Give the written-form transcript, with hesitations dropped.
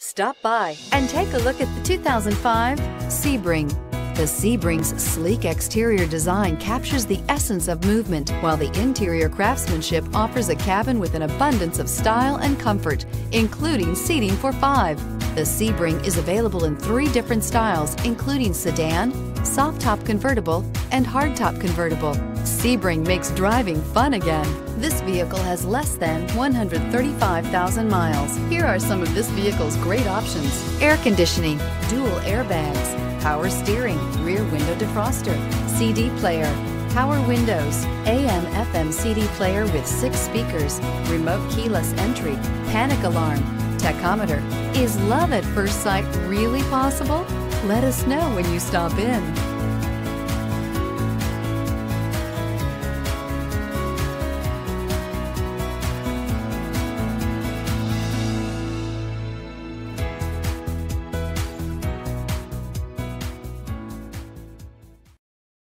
Stop by and take a look at the 2005 Sebring. The Sebring's sleek exterior design captures the essence of movement, while the interior craftsmanship offers a cabin with an abundance of style and comfort, including seating for 5. The Sebring is available in 3 different styles, including sedan, soft-top convertible, and hard-top convertible. Sebring makes driving fun again. This vehicle has less than 135,000 miles. Here are some of this vehicle's great options: air conditioning, dual airbags, power steering, rear window defroster, CD player, power windows, AM/FM CD player with 6 speakers, remote keyless entry, panic alarm, tachometer. Is love at first sight really possible? Let us know when you stop in.